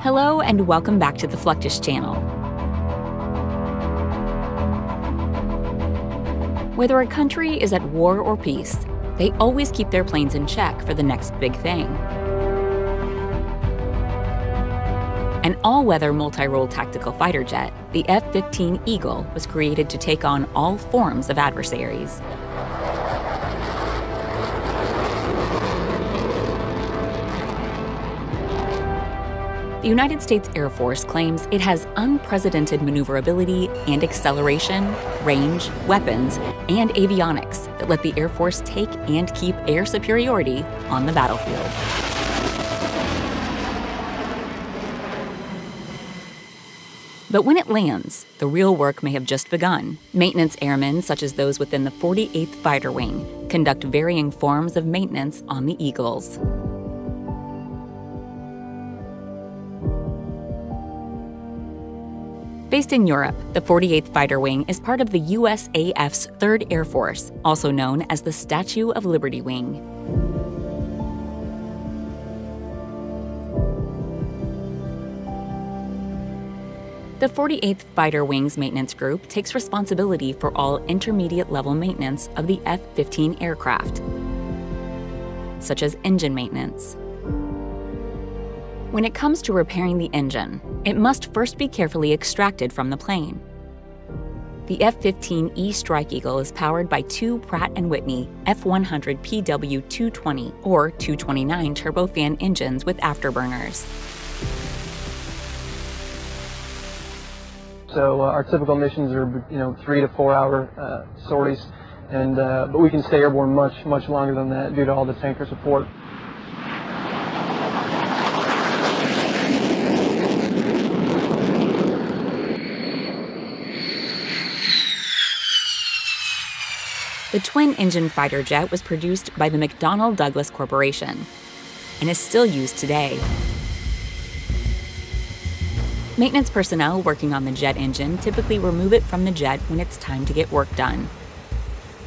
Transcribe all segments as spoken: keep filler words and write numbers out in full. Hello and welcome back to the Fluctus channel. Whether a country is at war or peace, they always keep their planes in check for the next big thing. An all-weather multi-role tactical fighter jet, the F fifteen Eagle was created to take on all forms of adversaries. The United States Air Force claims it has unprecedented maneuverability and acceleration, range, weapons, and avionics that let the Air Force take and keep air superiority on the battlefield. But when it lands, the real work may have just begun. Maintenance airmen, such as those within the forty-eighth Fighter Wing, conduct varying forms of maintenance on the Eagles. Based in Europe, the forty-eighth Fighter Wing is part of the U S A F's Third Air Force, also known as the Statue of Liberty Wing. The forty-eighth Fighter Wing's maintenance group takes responsibility for all intermediate-level maintenance of the F fifteen aircraft, such as engine maintenance. When it comes to repairing the engine, it must first be carefully extracted from the plane. The F fifteen E Strike Eagle is powered by two Pratt and Whitney F one hundred P W two twenty or two twenty-nine turbofan engines with afterburners. So uh, our typical missions are, you know, three to four hour uh, sorties, and uh, but we can stay airborne much, much longer than that due to all the tanker support. The twin-engine fighter jet was produced by the McDonnell Douglas Corporation and is still used today. Maintenance personnel working on the jet engine typically remove it from the jet when it's time to get work done,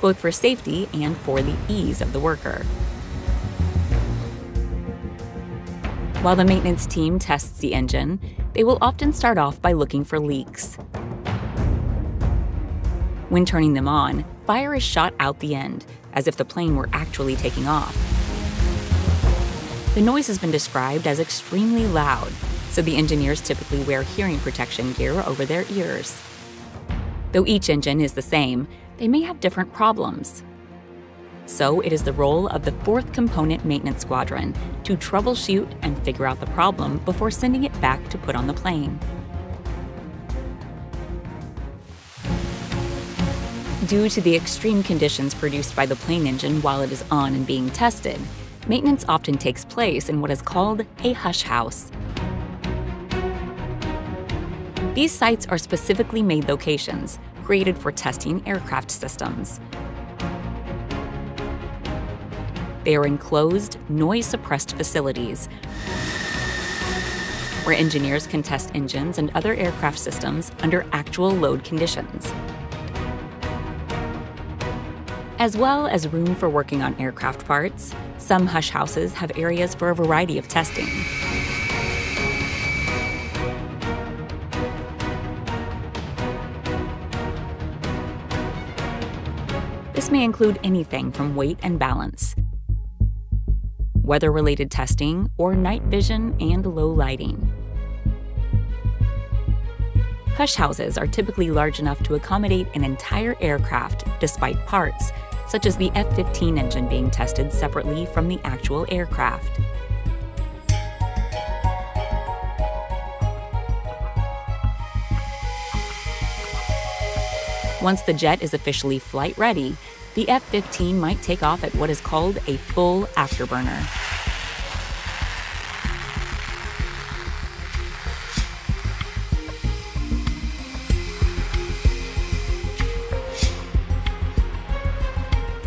both for safety and for the ease of the worker. While the maintenance team tests the engine, they will often start off by looking for leaks. When turning them on, fire is shot out the end, as if the plane were actually taking off. The noise has been described as extremely loud, so the engineers typically wear hearing protection gear over their ears. Though each engine is the same, they may have different problems. So it is the role of the fourth component maintenance squadron to troubleshoot and figure out the problem before sending it back to put on the plane. Due to the extreme conditions produced by the plane engine while it is on and being tested, maintenance often takes place in what is called a hush house. These sites are specifically made locations, created for testing aircraft systems. They are enclosed, noise-suppressed facilities where engineers can test engines and other aircraft systems under actual load conditions, as well as room for working on aircraft parts. Some hush houses have areas for a variety of testing. This may include anything from weight and balance, weather-related testing, or night vision and low lighting. Hush houses are typically large enough to accommodate an entire aircraft, despite parts, such as the F fifteen engine being tested separately from the actual aircraft. Once the jet is officially flight ready, the F fifteen might take off at what is called a full afterburner.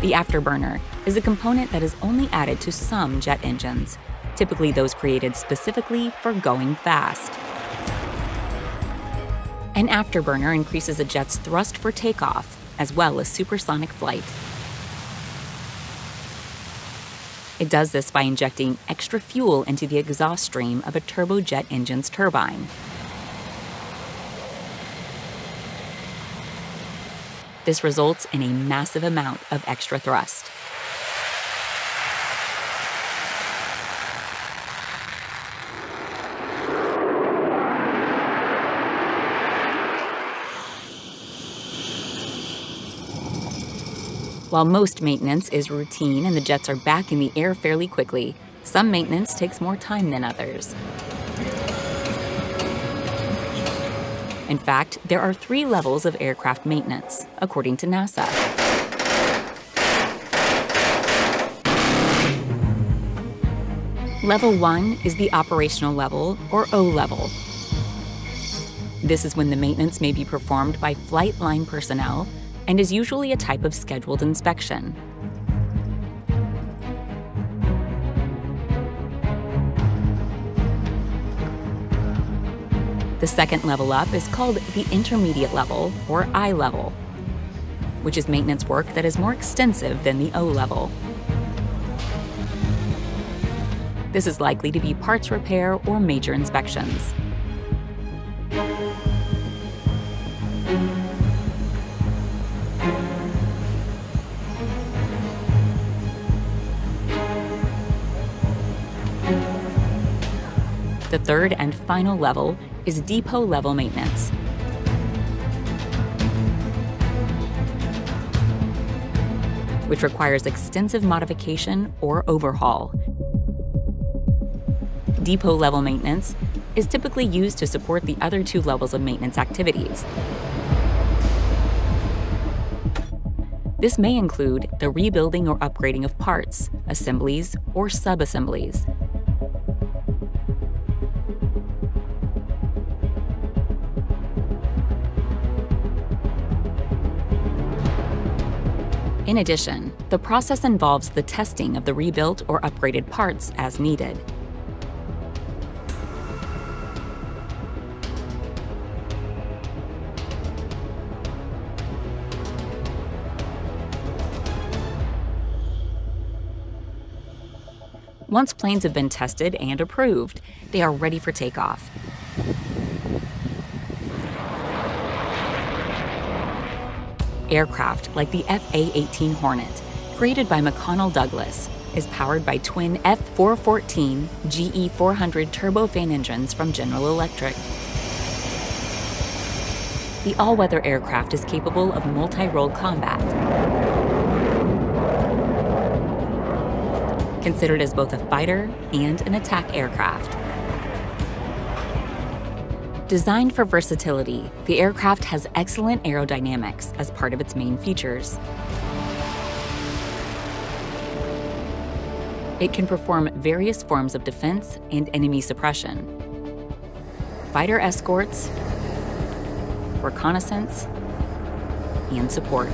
The afterburner is a component that is only added to some jet engines, typically those created specifically for going fast. An afterburner increases a jet's thrust for takeoff, as well as supersonic flight. It does this by injecting extra fuel into the exhaust stream of a turbojet engine's turbine. This results in a massive amount of extra thrust. While most maintenance is routine and the jets are back in the air fairly quickly, some maintenance takes more time than others. In fact, there are three levels of aircraft maintenance, according to NASA. Level one is the operational level, or O level. This is when the maintenance may be performed by flight line personnel, and is usually a type of scheduled inspection. The second level up is called the intermediate level, or I level, which is maintenance work that is more extensive than the O level. This is likely to be parts repair or major inspections. The third and final level is depot level maintenance. Which requires extensive modification or overhaul. Depot level maintenance is typically used to support the other two levels of maintenance activities. This may include the rebuilding or upgrading of parts, assemblies, or sub-assemblies. In addition, the process involves the testing of the rebuilt or upgraded parts as needed. Once planes have been tested and approved, they are ready for takeoff. Aircraft like the F A eighteen Hornet, created by McDonnell Douglas, is powered by twin F four fourteen G E four hundred turbofan engines from General Electric. The all-weather aircraft is capable of multi-role combat. Considered as both a fighter and an attack aircraft. Designed for versatility, the aircraft has excellent aerodynamics as part of its main features. It can perform various forms of defense and enemy suppression, fighter escorts, reconnaissance, and support.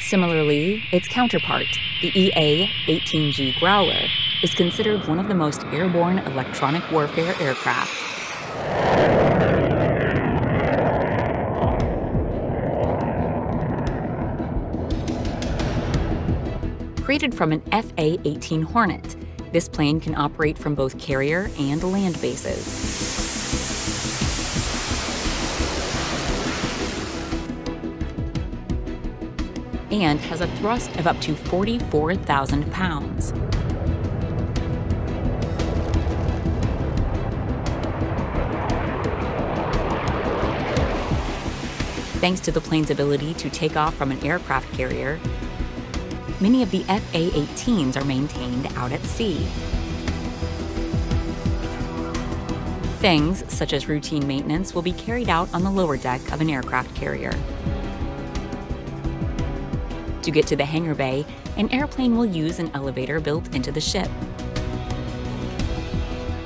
Similarly, its counterpart, the E A eighteen G Growler, is considered one of the most airborne electronic warfare aircraft. Created from an F A eighteen Hornet, this plane can operate from both carrier and land bases. And has a thrust of up to forty-four thousand pounds. Thanks to the plane's ability to take off from an aircraft carrier, many of the F A eighteens are maintained out at sea. Things such as routine maintenance will be carried out on the lower deck of an aircraft carrier. To get to the hangar bay, an airplane will use an elevator built into the ship,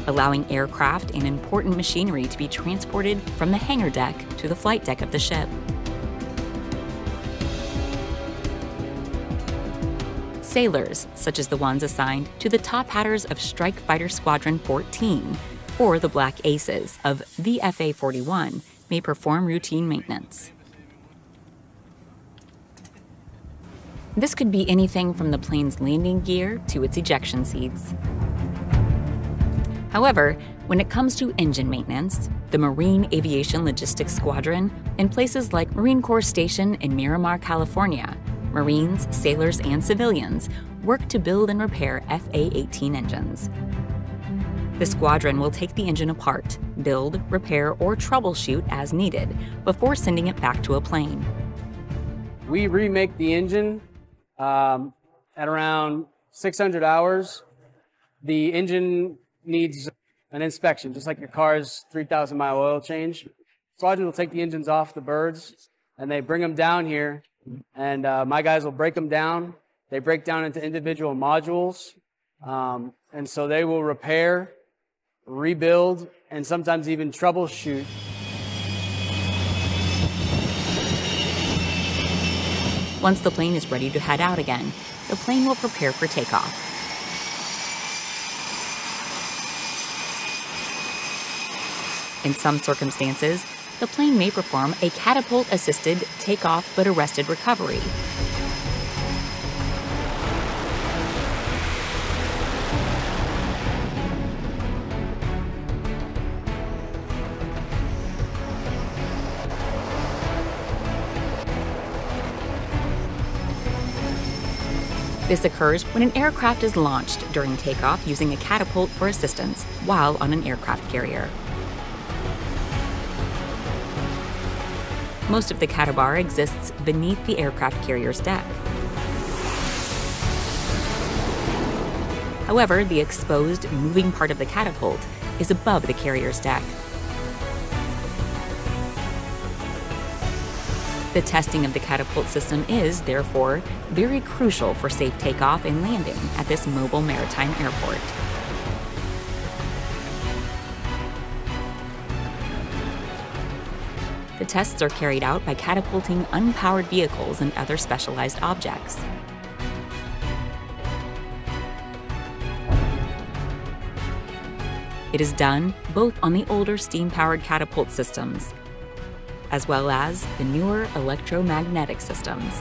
allowing aircraft and important machinery to be transported from the hangar deck to the flight deck of the ship. Sailors, such as the ones assigned to the top hatters of Strike Fighter Squadron fourteen or the Black Aces of V F A forty-one, may perform routine maintenance. This could be anything from the plane's landing gear to its ejection seats. However, when it comes to engine maintenance, the Marine Aviation Logistics Squadron, in places like Marine Corps Station in Miramar, California, Marines, sailors, and civilians work to build and repair F A eighteen engines. The squadron will take the engine apart, build, repair, or troubleshoot as needed before sending it back to a plane. We remake the engine um, at around six hundred hours. The engine needs an inspection, just like your car's three thousand mile oil change. Squadron will take the engines off the birds, and they bring them down here, and uh, my guys will break them down. They break down into individual modules, um, and so they will repair, rebuild, and sometimes even troubleshoot. Once the plane is ready to head out again, the plane will prepare for takeoff. In some circumstances, the plane may perform a catapult-assisted takeoff but arrested recovery. This occurs when an aircraft is launched during takeoff using a catapult for assistance while on an aircraft carrier. Most of the CATOBAR exists beneath the aircraft carrier's deck. However, the exposed, moving part of the catapult is above the carrier's deck. The testing of the catapult system is, therefore, very crucial for safe takeoff and landing at this mobile maritime airport. The tests are carried out by catapulting unpowered vehicles and other specialized objects. It is done both on the older steam-powered catapult systems, as well as the newer electromagnetic systems.